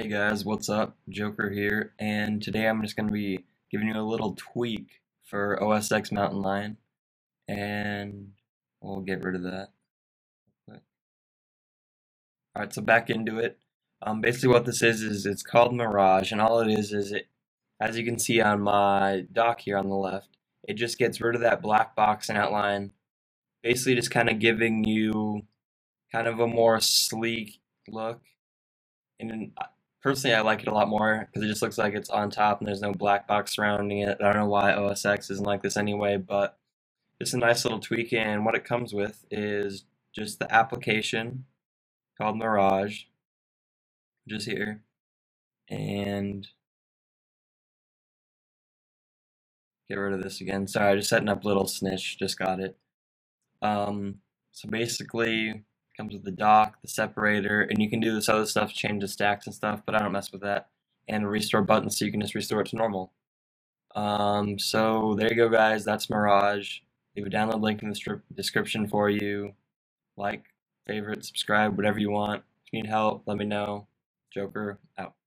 Hey guys, what's up? Joker here, and today I'm just going to be giving you a little tweak for OSX Mountain Lion, and we'll get rid of that real quick. Alright, so back into it. Basically what this is it's called Mirage, and all it is it, as you can see on my dock here on the left, it just gets rid of that black box and outline, basically just kind of giving you kind of a more sleek look. And personally, I like it a lot more because it just looks like it's on top and there's no black box surrounding it. I don't know why OSX isn't like this anyway, but it's a nice little tweak, and what it comes with is just the application called Mirage, just here, and get rid of this again. Sorry, I just setting up little snitch, just got it. So basically, comes with the dock, the separator, and you can do this other stuff, change the stacks and stuff, but I don't mess with that. And a restore button, so you can just restore it to normal. So there you go, guys. That's Mirage. Leave a download link in the description for you. Like, favorite, subscribe, whatever you want. If you need help, let me know. Joker, out.